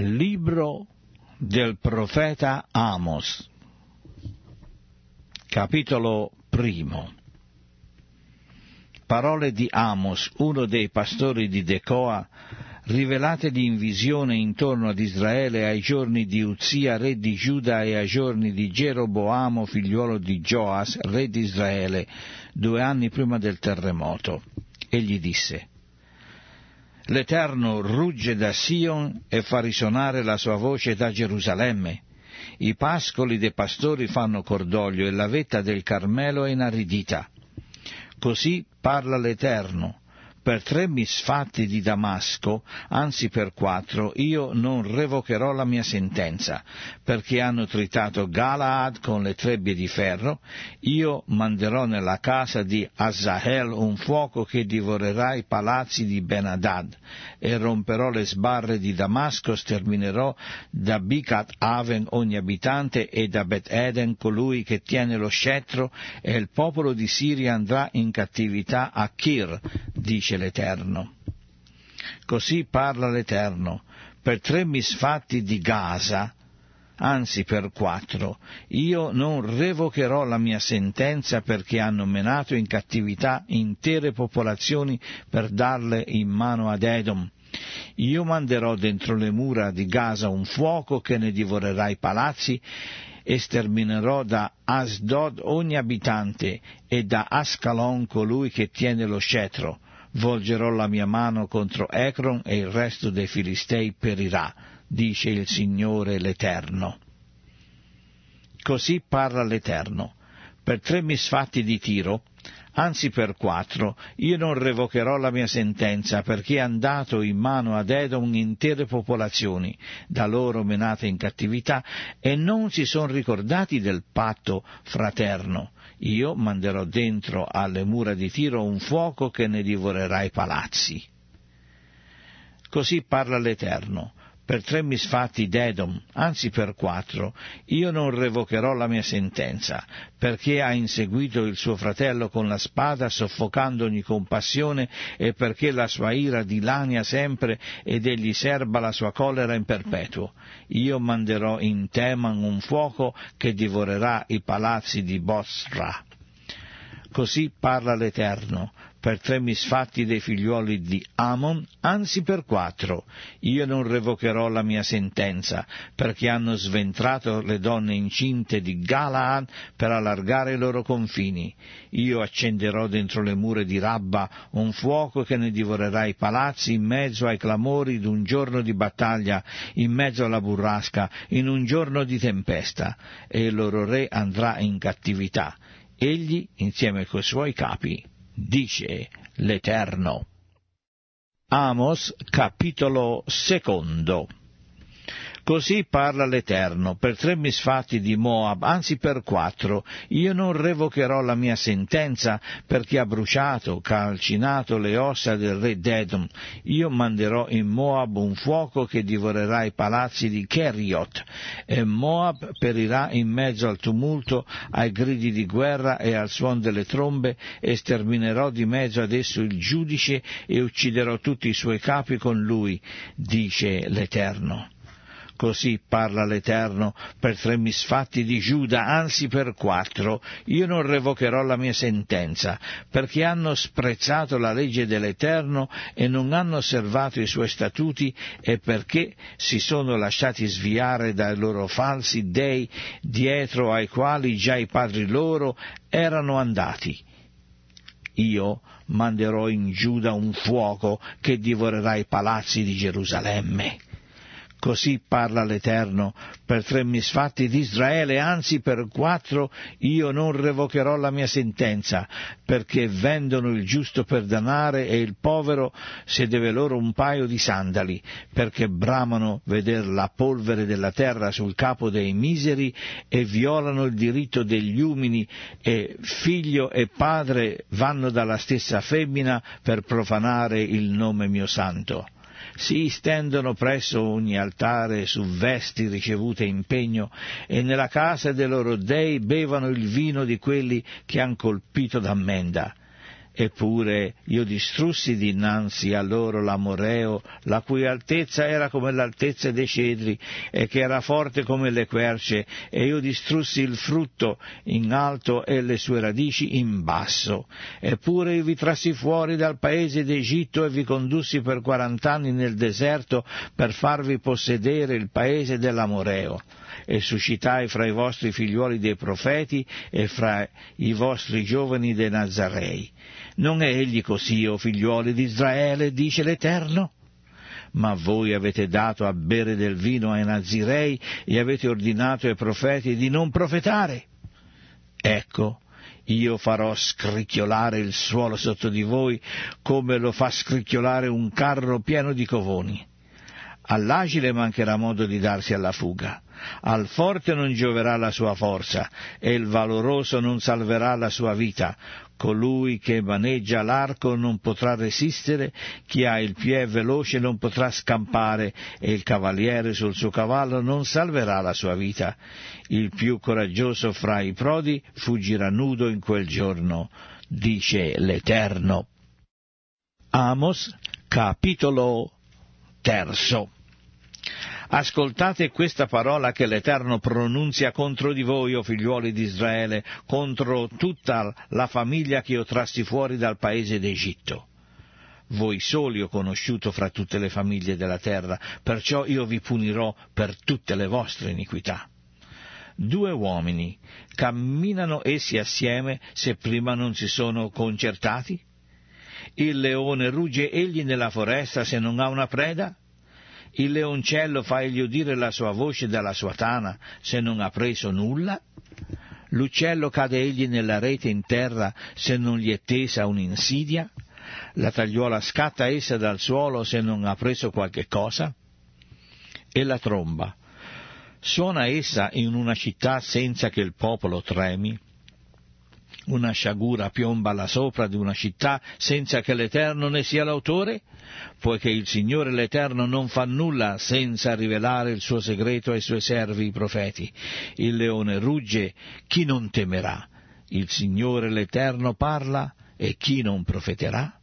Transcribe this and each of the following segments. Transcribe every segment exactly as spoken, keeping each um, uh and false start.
Libro del profeta Amos, capitolo primo. Parole di Amos, uno dei pastori di Decoa, rivelategli in visione intorno ad Israele ai giorni di Uzia, re di Giuda, e ai giorni di Geroboamo, figliuolo di Joas, re di Israele, due anni prima del terremoto. Egli disse: «L'Eterno rugge da Sion e fa risuonare la sua voce da Gerusalemme. I pascoli dei pastori fanno cordoglio e la vetta del Carmelo è inaridita. Così parla l'Eterno. Per tre misfatti di Damasco, anzi per quattro, io non revocherò la mia sentenza, perché hanno tritato Galaad con le trebbie di ferro, io manderò nella casa di Azahel un fuoco che divorerà i palazzi di Benadad, e romperò le sbarre di Damasco, sterminerò da Bikat Aven ogni abitante e da Bet Eden colui che tiene lo scettro, e il popolo di Siria andrà in cattività a Kir, dice l'Eterno. Così parla l'Eterno, per tre misfatti di Gaza, anzi per quattro, io non revocherò la mia sentenza perché hanno menato in cattività intere popolazioni per darle in mano ad Edom. Io manderò dentro le mura di Gaza un fuoco che ne divorerà i palazzi, e sterminerò da Asdod ogni abitante e da Ascalon colui che tiene lo scettro. Volgerò la mia mano contro Ecron e il resto dei Filistei perirà, dice il Signore l'Eterno. Così parla l'Eterno. Per tre misfatti di Tiro, anzi per quattro, io non revocherò la mia sentenza, perché è andato in mano ad Edom intere popolazioni, da loro menate in cattività, e non si sono ricordati del patto fraterno. Io manderò dentro alle mura di Tiro un fuoco che ne divorerà i palazzi. Così parla l'Eterno. Per tre misfatti d'Edom, anzi per quattro, io non revocherò la mia sentenza, perché ha inseguito il suo fratello con la spada, soffocando ogni compassione, e perché la sua ira dilania sempre, ed egli serba la sua collera in perpetuo. Io manderò in Teman un fuoco che divorerà i palazzi di Bosra. Così parla l'Eterno. Per tre misfatti dei figliuoli di Amon, anzi per quattro, io non revocherò la mia sentenza, perché hanno sventrato le donne incinte di Galaad per allargare i loro confini. Io accenderò dentro le mura di Rabba un fuoco che ne divorerà i palazzi, in mezzo ai clamori d'un giorno di battaglia, in mezzo alla burrasca, in un giorno di tempesta, e il loro re andrà in cattività, egli insieme coi suoi capi, dice l'Eterno. Amos, capitolo secondo. Così parla l'Eterno, per tre misfatti di Moab, anzi per quattro, io non revocherò la mia sentenza, perché ha bruciato, calcinato le ossa del re d'Edom. Io manderò in Moab un fuoco che divorerà i palazzi di Keriot, e Moab perirà in mezzo al tumulto, ai gridi di guerra e al suon delle trombe, e sterminerò di mezzo ad esso il giudice, e ucciderò tutti i suoi capi con lui, dice l'Eterno. Così parla l'Eterno, per tre misfatti di Giuda, anzi per quattro, io non revocherò la mia sentenza, perché hanno sprezzato la legge dell'Eterno e non hanno osservato i suoi statuti, e perché si sono lasciati sviare dai loro falsi dei, dietro ai quali già i padri loro erano andati. Io manderò in Giuda un fuoco che divorerà i palazzi di Gerusalemme. Così parla l'Eterno, per tre misfatti di Israele, anzi per quattro, io non revocherò la mia sentenza, perché vendono il giusto per danare e il povero se deve loro un paio di sandali, perché bramano veder la polvere della terra sul capo dei miseri e violano il diritto degli umili, e figlio e padre vanno dalla stessa femmina per profanare il nome mio santo. Si stendono presso ogni altare su vesti ricevute in pegno, e nella casa dei loro dei bevano il vino di quelli che han colpito d'ammenda. Eppure io distrussi dinanzi a loro l'Amoreo, la cui altezza era come l'altezza dei cedri e che era forte come le querce, e io distrussi il frutto in alto e le sue radici in basso. Eppure io vi trassi fuori dal paese d'Egitto e vi condussi per quarant'anni nel deserto per farvi possedere il paese dell'Amoreo. E suscitai fra i vostri figliuoli dei profeti e fra i vostri giovani dei Nazarei. Non è egli così, o figliuoli di Israele, dice l'Eterno? Ma voi avete dato a bere del vino ai Nazirei e avete ordinato ai profeti di non profetare. Ecco, io farò scricchiolare il suolo sotto di voi come lo fa scricchiolare un carro pieno di covoni. All'agile mancherà modo di darsi alla fuga, al forte non gioverà la sua forza, e il valoroso non salverà la sua vita. Colui che maneggia l'arco non potrà resistere, chi ha il piè veloce non potrà scampare, e il cavaliere sul suo cavallo non salverà la sua vita. Il più coraggioso fra i prodi fuggirà nudo in quel giorno, dice l'Eterno. Amos, capitolo terzo. Ascoltate questa parola che l'Eterno pronunzia contro di voi, o figliuoli di Israele, contro tutta la famiglia che io trassi fuori dal paese d'Egitto. Voi soli ho conosciuto fra tutte le famiglie della terra, perciò io vi punirò per tutte le vostre iniquità. Due uomini, camminano essi assieme se prima non si sono concertati? Il leone rugge egli nella foresta se non ha una preda? Il leoncello fa egli udire la sua voce dalla sua tana, se non ha preso nulla? L'uccello cade egli nella rete in terra, se non gli è tesa un'insidia? La tagliuola scatta essa dal suolo, se non ha preso qualche cosa? E la tromba? Suona essa in una città senza che il popolo tremi? Una sciagura piomba là sopra di una città senza che l'Eterno ne sia l'autore? Poiché il Signore l'Eterno non fa nulla senza rivelare il suo segreto ai suoi servi i profeti. Il leone rugge, chi non temerà? Il Signore l'Eterno parla, e chi non profeterà?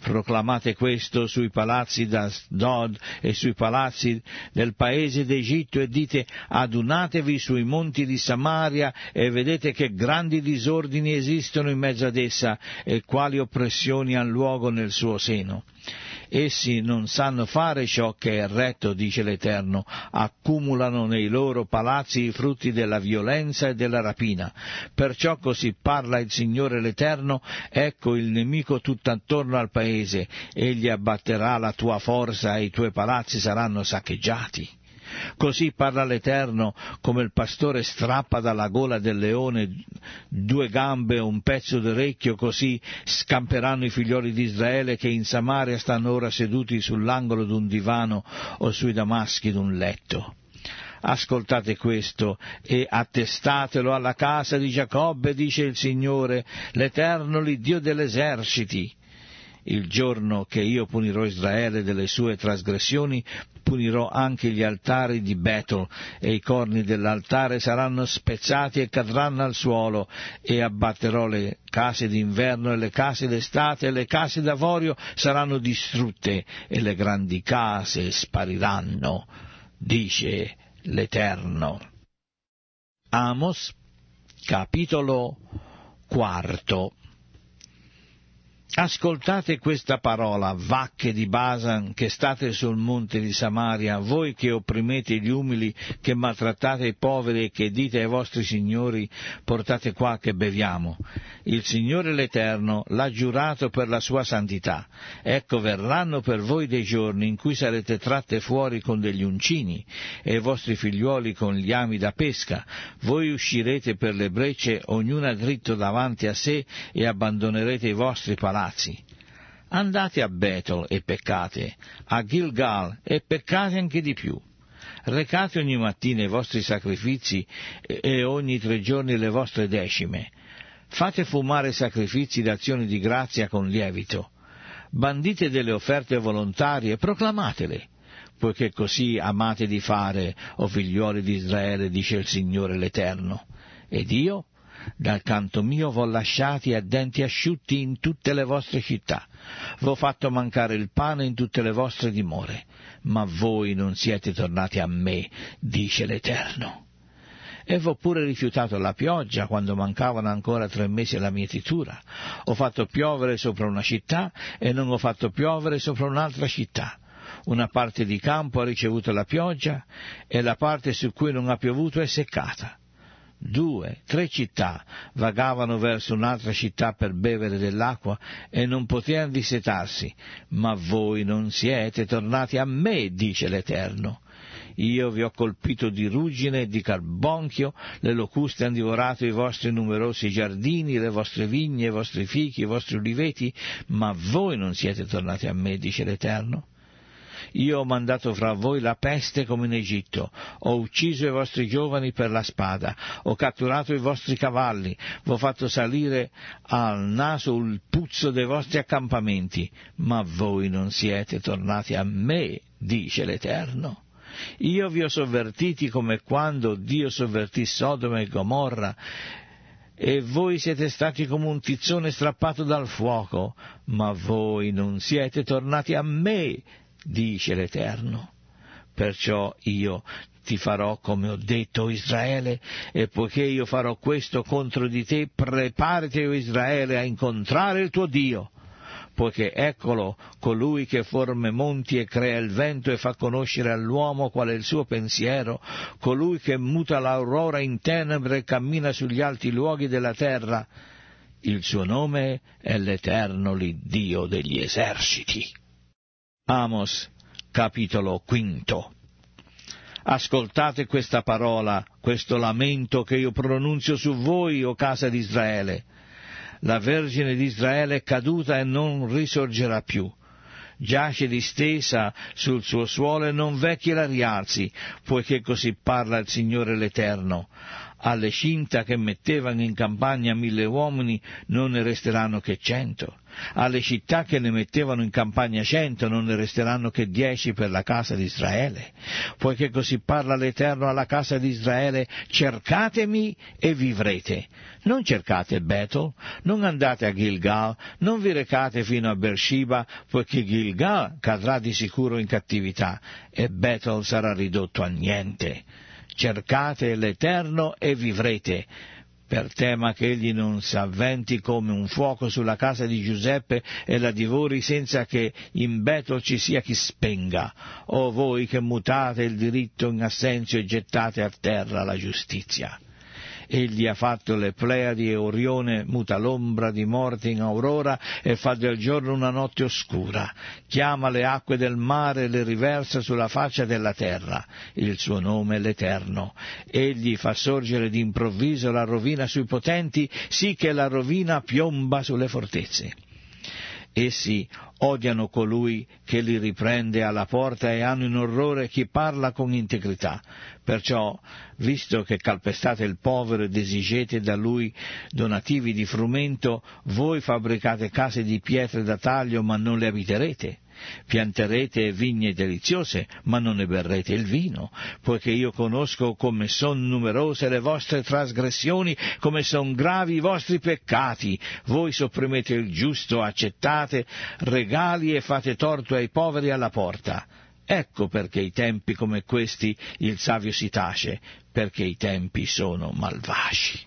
Proclamate questo sui palazzi d'Asdod e sui palazzi del paese d'Egitto e dite: adunatevi sui monti di Samaria e vedete che grandi disordini esistono in mezzo ad essa e quali oppressioni han luogo nel suo seno. Essi non sanno fare ciò che è retto, dice l'Eterno, accumulano nei loro palazzi i frutti della violenza e della rapina. Perciò così parla il Signore l'Eterno, ecco il nemico tutt'attorno al paese, egli abbatterà la tua forza e i tuoi palazzi saranno saccheggiati. Così parla l'Eterno, come il pastore strappa dalla gola del leone due gambe e un pezzo d'orecchio, così scamperanno i figlioli di Israele che in Samaria stanno ora seduti sull'angolo d'un divano o sui damaschi d'un letto. Ascoltate questo e attestatelo alla casa di Giacobbe, dice il Signore, l'Eterno, l'Iddio degli eserciti. Il giorno che io punirò Israele delle sue trasgressioni, punirò anche gli altari di Betel, e i corni dell'altare saranno spezzati e cadranno al suolo, e abbatterò le case d'inverno e le case d'estate, e le case d'avorio saranno distrutte, e le grandi case spariranno, dice l'Eterno. Amos, capitolo quarto. Ascoltate questa parola, vacche di Basan, che state sul monte di Samaria, voi che opprimete gli umili, che maltrattate i poveri e che dite ai vostri signori, portate qua che beviamo. Il Signore l'Eterno l'ha giurato per la sua santità. Ecco, verranno per voi dei giorni in cui sarete tratte fuori con degli uncini, e i vostri figliuoli con gli ami da pesca. Voi uscirete per le brecce, ognuna dritto davanti a sé, e abbandonerete i vostri palazzi. Andate a Betel e peccate, a Gilgal e peccate anche di più. Recate ogni mattina i vostri sacrifici e ogni tre giorni le vostre decime. Fate fumare sacrifici d'azione di grazia con lievito. Bandite delle offerte volontarie, proclamatele, poiché così amate di fare, o figliuoli di Israele, dice il Signore l'Eterno. Ed io Dal canto mio v'ho lasciati a denti asciutti in tutte le vostre città, v'ho fatto mancare il pane in tutte le vostre dimore, ma voi non siete tornati a me, dice l'Eterno. E v'ho pure rifiutato la pioggia quando mancavano ancora tre mesi alla mietitura. Ho fatto piovere sopra una città e non ho fatto piovere sopra un'altra città. Una parte di campo ha ricevuto la pioggia e la parte su cui non ha piovuto è seccata. Due, tre città vagavano verso un'altra città per bevere dell'acqua e non potevano dissetarsi. Ma voi non siete tornati a me, dice l'Eterno. Io vi ho colpito di ruggine e di carbonchio, le locuste hanno divorato i vostri numerosi giardini, le vostre vigne, i vostri fichi, i vostri uliveti, ma voi non siete tornati a me, dice l'Eterno. Io ho mandato fra voi la peste come in Egitto, ho ucciso i vostri giovani per la spada, ho catturato i vostri cavalli, v'ho fatto salire al naso il puzzo dei vostri accampamenti, ma voi non siete tornati a me, dice l'Eterno. Io vi ho sovvertiti come quando Dio sovvertì Sodoma e Gomorra, e voi siete stati come un tizzone strappato dal fuoco, ma voi non siete tornati a me, dice l'Eterno. Perciò io ti farò come ho detto, o Israele, e poiché io farò questo contro di te, preparati, o Israele, a incontrare il tuo Dio. Poiché eccolo colui che forma monti e crea il vento e fa conoscere all'uomo qual è il suo pensiero, colui che muta l'aurora in tenebre e cammina sugli alti luoghi della terra. Il suo nome è l'Eterno, l'Iddio degli eserciti. Amos, capitolo quinto. Ascoltate questa parola, questo lamento che io pronunzio su voi, o casa di Israele. La Vergine di Israele è caduta e non risorgerà più. Giace distesa sul suo suolo e non v'è chi la rialzi, poiché così parla il Signore l'Eterno. Alle cinta che mettevano in campagna mille uomini non ne resteranno che cento. Alle città che ne mettevano in campagna cento non ne resteranno che dieci per la casa di Israele. Poiché così parla l'Eterno alla casa di Israele: cercatemi e vivrete. Non cercate Betel, non andate a Gilgal, non vi recate fino a Beersheba, poiché Gilgal cadrà di sicuro in cattività e Betel sarà ridotto a niente. Cercate l'Eterno e vivrete, per tema che egli non s'avventi come un fuoco sulla casa di Giuseppe e la divori senza che in Betel ci sia chi spenga. O voi che mutate il diritto in assenzio e gettate a terra la giustizia. Egli ha fatto le Pleiadi e Orione, muta l'ombra di morte in aurora e fa del giorno una notte oscura. Chiama le acque del mare e le riversa sulla faccia della terra. Il suo nome è l'Eterno. Egli fa sorgere d'improvviso la rovina sui potenti, sì che la rovina piomba sulle fortezze. Essi odiano colui che li riprende alla porta e hanno in orrore chi parla con integrità. Perciò, visto che calpestate il povero ed esigete da lui donativi di frumento, voi fabbricate case di pietre da taglio, ma non le abiterete. Pianterete vigne deliziose, ma non ne berrete il vino, poiché io conosco come son numerose le vostre trasgressioni, come son gravi i vostri peccati. Voi sopprimete il giusto, accettate regali e fate torto ai poveri alla porta. Ecco perché i tempi come questi il savio si tace, perché i tempi sono malvagi.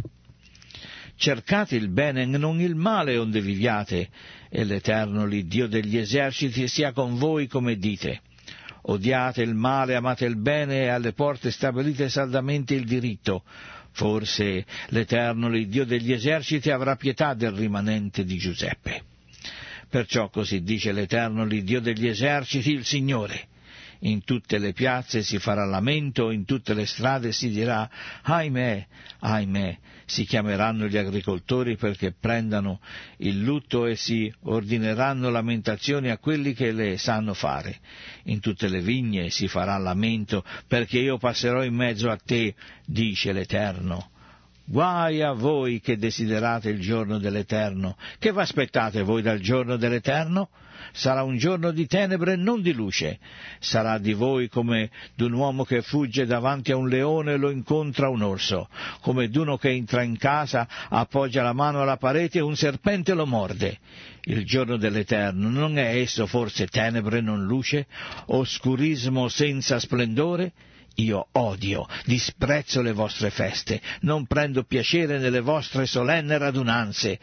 Cercate il bene e non il male onde viviate, e l'Eterno, l'Iddio degli eserciti, sia con voi come dite. Odiate il male, amate il bene, e alle porte stabilite saldamente il diritto. Forse l'Eterno, l'Iddio degli eserciti, avrà pietà del rimanente di Giuseppe. Perciò così dice l'Eterno, l'Iddio degli eserciti, il Signore. In tutte le piazze si farà lamento, in tutte le strade si dirà: ahimè, ahimè. Si chiameranno gli agricoltori perché prendano il lutto e si ordineranno lamentazioni a quelli che le sanno fare. In tutte le vigne si farà lamento perché io passerò in mezzo a te, dice l'Eterno. Guai a voi che desiderate il giorno dell'Eterno. Che v'aspettate voi dal giorno dell'Eterno? Sarà un giorno di tenebre e non di luce. Sarà di voi come d'un uomo che fugge davanti a un leone e lo incontra un orso, come d'uno che entra in casa, appoggia la mano alla parete e un serpente lo morde. Il giorno dell'Eterno non è esso forse tenebre e non luce, oscurismo senza splendore? Io odio, disprezzo le vostre feste, non prendo piacere nelle vostre solenne radunanze.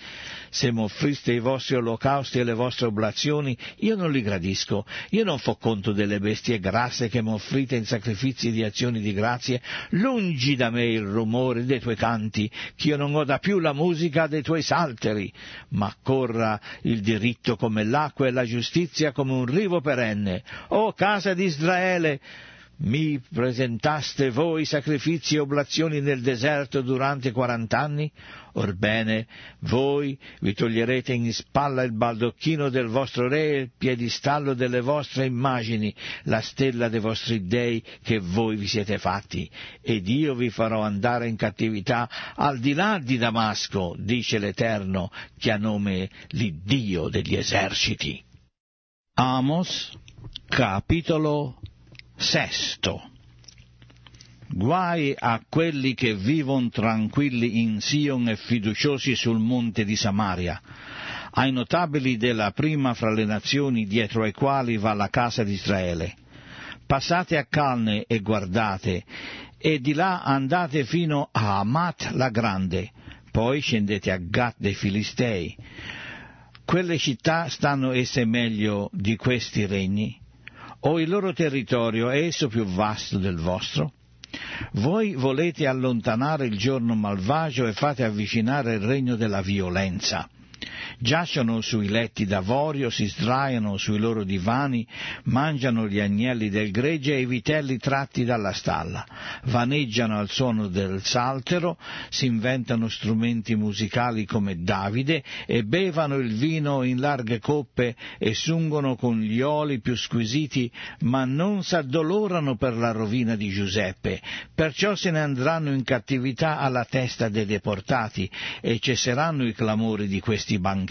Se m'offriste i vostri olocausti e le vostre oblazioni, io non li gradisco. Io non fo conto delle bestie grasse che m'offrite in sacrifici di azioni di grazie. Lungi da me il rumore dei tuoi canti, ch'io non oda più la musica dei tuoi salteri. Ma corra il diritto come l'acqua e la giustizia come un rivo perenne. O casa di Israele! Mi presentaste voi sacrifici e oblazioni nel deserto durante quarant'anni? Orbene, voi vi toglierete in spalla il baldocchino del vostro re e il piedistallo delle vostre immagini, la stella dei vostri dei che voi vi siete fatti. Ed io vi farò andare in cattività al di là di Damasco, dice l'Eterno, che ha nome l'Iddio degli eserciti. Amos, capitolo Sesto. Guai a quelli che vivono tranquilli in Sion e fiduciosi sul monte di Samaria, ai notabili della prima fra le nazioni dietro ai quali va la casa di Israele. Passate a Calne e guardate, e di là andate fino a Amat la grande, poi scendete a Gat dei Filistei. Quelle città stanno esse meglio di questi regni? O il loro territorio è esso più vasto del vostro? Voi volete allontanare il giorno malvagio e fate avvicinare il regno della violenza. Giacciono sui letti d'avorio, si sdraiano sui loro divani, mangiano gli agnelli del gregge e i vitelli tratti dalla stalla, vaneggiano al suono del saltero, si inventano strumenti musicali come Davide e bevano il vino in larghe coppe e sungono con gli oli più squisiti, ma non s'addolorano per la rovina di Giuseppe, perciò se ne andranno in cattività alla testa dei deportati e cesseranno i clamori di questi banchettanti.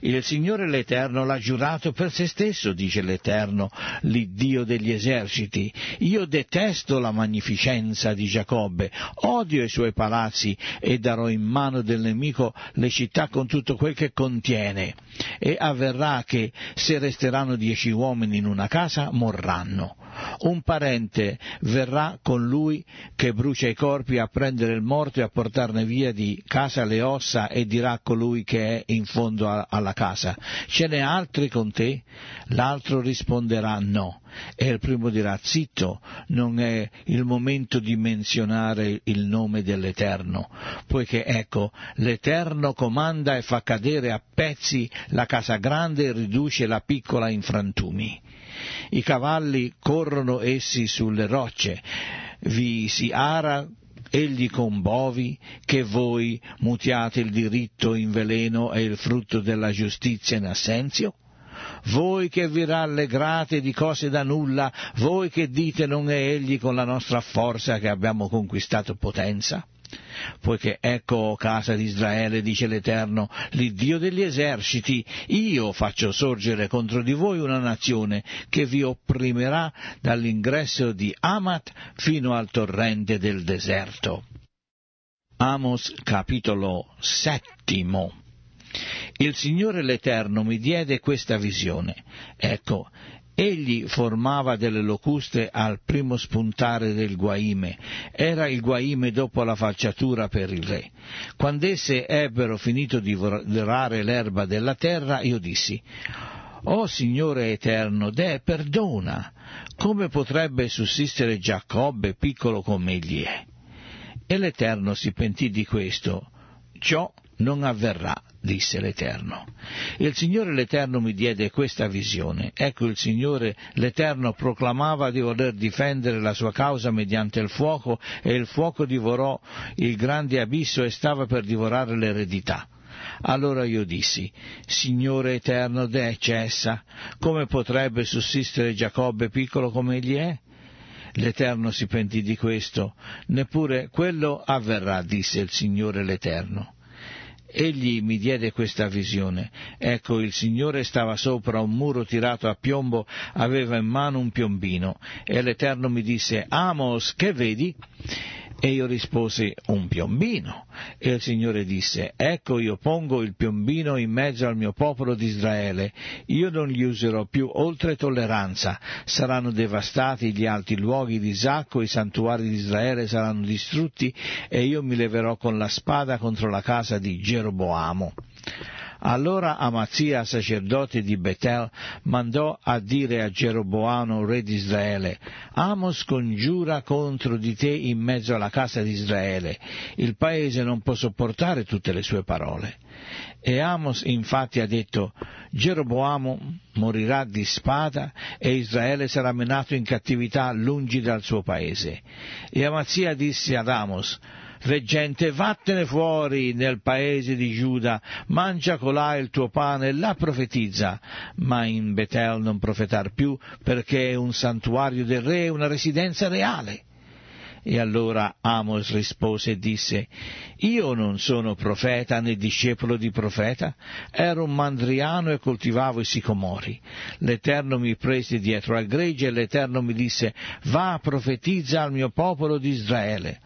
Il Signore l'Eterno l'ha giurato per se stesso, dice l'Eterno, l'Iddio degli eserciti. Io detesto la magnificenza di Giacobbe, odio i suoi palazzi e darò in mano del nemico le città con tutto quel che contiene. E avverrà che se resteranno dieci uomini in una casa, morranno. Un parente verrà con lui che brucia i corpi a prendere il morto e a portarne via di casa le ossa e dirà a colui che è in fondo alla casa: ce n'è altri con te? L'altro risponderà no, e il primo dirà: zitto, non è il momento di menzionare il nome dell'Eterno, poiché ecco, l'Eterno comanda e fa cadere a pezzi la casa grande e riduce la piccola in frantumi. I cavalli corrono essi sulle rocce, vi si ara egli con bovi, che voi mutiate il diritto in veleno e il frutto della giustizia in assenzio? Voi che vi rallegrate di cose da nulla, voi che dite: non è egli con la nostra forza che abbiamo conquistato potenza? Poiché ecco, casa di Israele, dice l'Eterno, l'Iddio degli eserciti, io faccio sorgere contro di voi una nazione che vi opprimerà dall'ingresso di Amat fino al torrente del deserto. Amos capitolo settimo. Il Signore l'Eterno mi diede questa visione. Ecco, egli formava delle locuste al primo spuntare del guaime, era il guaime dopo la falciatura per il re. Quando esse ebbero finito di divorare l'erba della terra, io dissi: «O Signore Eterno, deh, perdona, come potrebbe sussistere Giacobbe, piccolo come egli è?» E l'Eterno si pentì di questo. «Ciò non avverrà», disse l'Eterno. Il Signore l'Eterno mi diede questa visione. Ecco, il Signore l'Eterno proclamava di voler difendere la sua causa mediante il fuoco, e il fuoco divorò il grande abisso e stava per divorare l'eredità. Allora io dissi: «Signore Eterno, deh, cessa, come potrebbe sussistere Giacobbe, piccolo come egli è?» L'Eterno si pentì di questo, neppure quello avverrà, disse il Signore l'Eterno. Egli mi diede questa visione. Ecco, il Signore stava sopra un muro tirato a piombo, aveva in mano un piombino. E l'Eterno mi disse, Amos, che vedi? E io risposi, un piombino. E il Signore disse, ecco io pongo il piombino in mezzo al mio popolo di Israele. Io non li userò più oltre tolleranza. Saranno devastati gli alti luoghi di Isacco, i santuari di Israele saranno distrutti, e io mi leverò con la spada contro la casa di Geroboamo. Allora Amazia, sacerdote di Betel, mandò a dire a Geroboamo, re di Israele, Amos congiura contro di te in mezzo alla casa di Israele, il paese non può sopportare tutte le sue parole. E Amos infatti ha detto, Geroboamo morirà di spada e Israele sarà menato in cattività lungi dal suo paese. E Amazia disse ad Amos, reggente, vattene fuori nel paese di Giuda, mangia colà il tuo pane e là profetizza, ma in Betel non profetar più, perché è un santuario del re, una residenza reale. E allora Amos rispose e disse, io non sono profeta né discepolo di profeta, ero un mandriano e coltivavo i sicomori. L'Eterno mi prese dietro al gregge e l'Eterno mi disse, va, profetizza al mio popolo di Israele.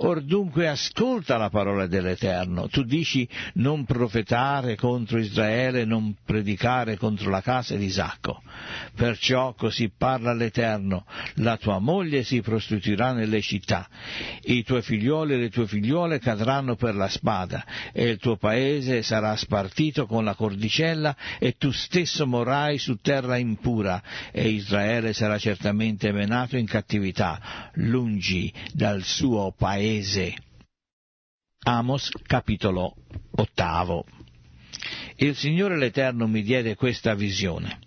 Or dunque ascolta la parola dell'Eterno. Tu dici, non profetare contro Israele, non predicare contro la casa di Isacco. Perciò così parla l'Eterno, la tua moglie si prostituirà nelle città, i tuoi figlioli e le tue figliuole cadranno per la spada, e il tuo paese sarà spartito con la cordicella, e tu stesso morrai su terra impura, e Israele sarà certamente menato in cattività, lungi dal suo paese. Amos capitolo ottavo. Il Signore l'Eterno mi diede questa visione.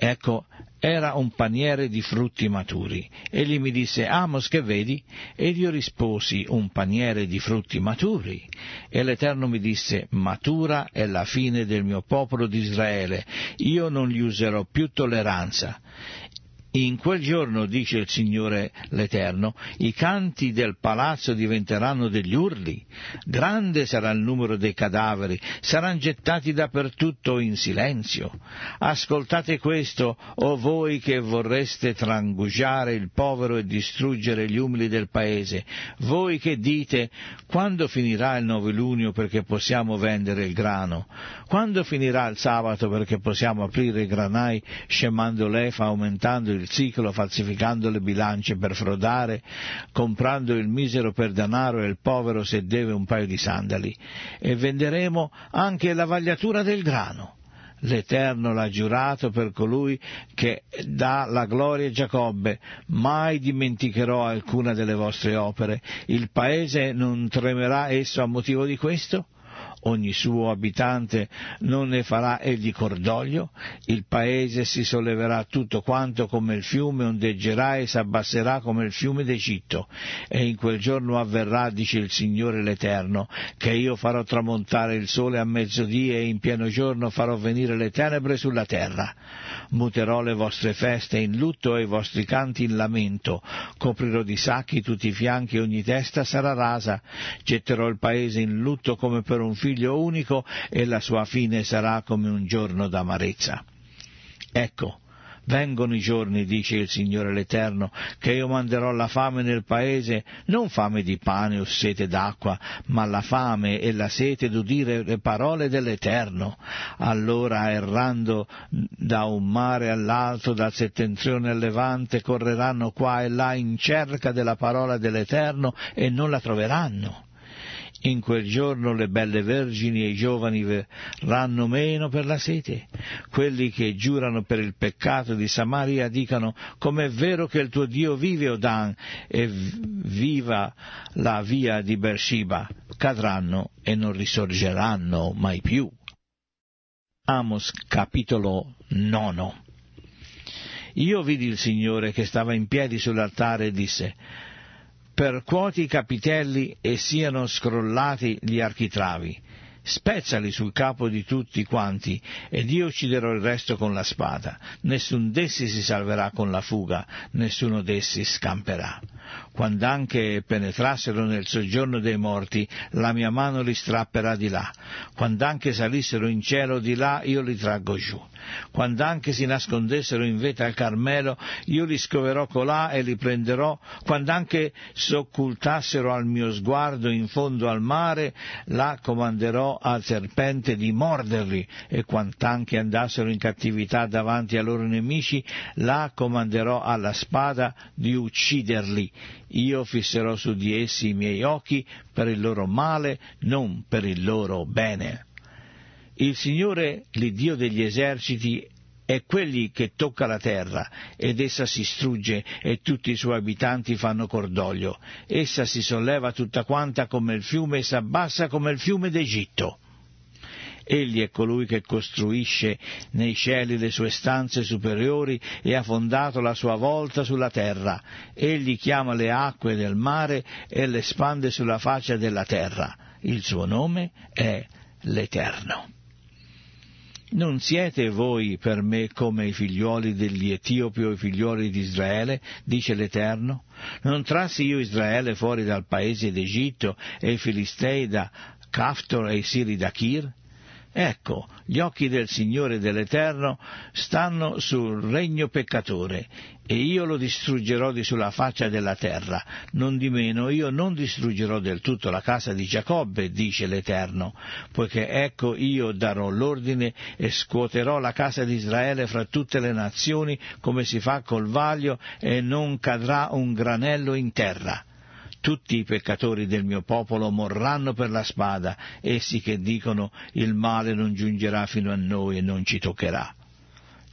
Ecco, era un paniere di frutti maturi. Egli mi disse, Amos, che vedi? Ed io risposi, un paniere di frutti maturi. E l'Eterno mi disse, matura è la fine del mio popolo di Israele. Io non gli userò più tolleranza. In quel giorno, dice il Signore l'Eterno, i canti del palazzo diventeranno degli urli, grande sarà il numero dei cadaveri, saranno gettati dappertutto in silenzio. Ascoltate questo, o voi che vorreste trangugiare il povero e distruggere gli umili del paese, voi che dite, quando finirà il novilunio perché possiamo vendere il grano? Quando finirà il sabato perché possiamo aprire i granai, scemando l'efa, aumentando il il ciclo, falsificando le bilance per frodare, comprando il misero per denaro e il povero se deve un paio di sandali, e venderemo anche la vagliatura del grano. L'Eterno l'ha giurato per colui che dà la gloria a Giacobbe, mai dimenticherò alcuna delle vostre opere. Il paese non tremerà esso a motivo di questo? Ogni suo abitante non ne farà egli cordoglio? Il paese si solleverà tutto quanto come il fiume, ondeggerà e s'abbasserà come il fiume d'Egitto. E in quel giorno avverrà, dice il Signore l'Eterno, che io farò tramontare il sole a mezzodia e in pieno giorno farò venire le tenebre sulla terra. Muterò le vostre feste in lutto e i vostri canti in lamento. Coprirò di sacchi tutti i fianchi e ogni testa sarà rasa. Getterò il paese in lutto come per un fiume, figlio unico, e la sua fine sarà come un giorno d'amarezza. Ecco, vengono i giorni, dice il Signore l'Eterno, che io manderò la fame nel paese, non fame di pane o sete d'acqua, ma la fame e la sete d'udire le parole dell'Eterno. Allora, errando da un mare all'altro, dal settentrione al levante, correranno qua e là in cerca della parola dell'Eterno e non la troveranno. In quel giorno le belle vergini e i giovani verranno meno per la sete. Quelli che giurano per il peccato di Samaria dicano, com'è vero che il tuo Dio vive, o Dan, e viva la via di Beersheba, cadranno e non risorgeranno mai più. Amos capitolo nono. Io vidi il Signore che stava in piedi sull'altare e disse, percuoti i capitelli e siano scrollati gli architravi. spezzali sul capo di tutti quanti, ed io ucciderò il resto con la spada. Nessun d'essi si salverà con la fuga, nessuno d'essi scamperà. Quand'anche penetrassero nel soggiorno dei morti, la mia mano li strapperà di là. Quand'anche salissero in cielo di là, io li traggo giù. Quand'anche si nascondessero in vetta al Carmelo, io li scoverò colà e li prenderò. Quand'anche s'occultassero al mio sguardo in fondo al mare, là comanderò al serpente di morderli, e quant'anche andassero in cattività davanti ai loro nemici, là comanderò alla spada di ucciderli. Io fisserò su di essi i miei occhi per il loro male, non per il loro bene. Il Signore, l'Iddio degli eserciti, è quelli che tocca la terra, ed essa si strugge, e tutti i suoi abitanti fanno cordoglio. Essa si solleva tutta quanta come il fiume e s'abbassa come il fiume d'Egitto. Egli è colui che costruisce nei cieli le sue stanze superiori e ha fondato la sua volta sulla terra. Egli chiama le acque del mare e le spande sulla faccia della terra. Il suo nome è l'Eterno. Non siete voi per me come i figlioli degli Etiopi o i figlioli di Israele, dice l'Eterno? Non trassi io Israele fuori dal paese d'Egitto e i Filistei da Caftor e i Siri da Kir? Ecco, gli occhi del Signore dell'Eterno stanno sul regno peccatore, e io lo distruggerò di sulla faccia della terra. Nondimeno io non distruggerò del tutto la casa di Giacobbe, dice l'Eterno, poiché ecco io darò l'ordine e scuoterò la casa di Israele fra tutte le nazioni, come si fa col vaglio, e non cadrà un granello in terra. Tutti i peccatori del mio popolo morranno per la spada, essi che dicono il male non giungerà fino a noi e non ci toccherà.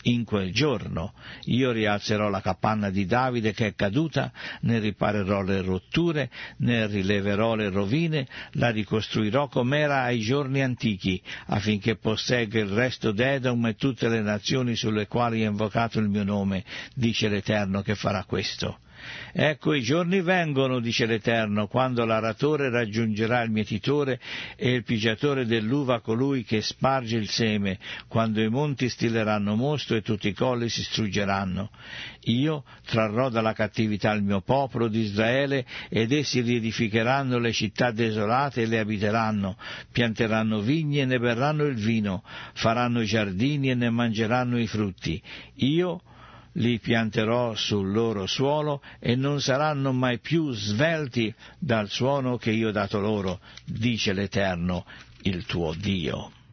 In quel giorno io rialzerò la capanna di Davide che è caduta, ne riparerò le rotture, ne rileverò le rovine, la ricostruirò com'era ai giorni antichi, affinché possegga il resto d'Edom e tutte le nazioni sulle quali è invocato il mio nome, dice l'Eterno che farà questo. Ecco, i giorni vengono, dice l'Eterno, quando l'aratore raggiungerà il mietitore e il pigiatore dell'uva colui che sparge il seme, quando i monti stilleranno mosto e tutti i colli si struggeranno. Io trarrò dalla cattività il mio popolo di Israele, ed essi riedificheranno le città desolate e le abiteranno, pianteranno vigne e ne berranno il vino, faranno i giardini e ne mangeranno i frutti. Io li pianterò sul loro suolo e non saranno mai più svelti dal suono che io ho dato loro, dice l'Eterno, il tuo Dio.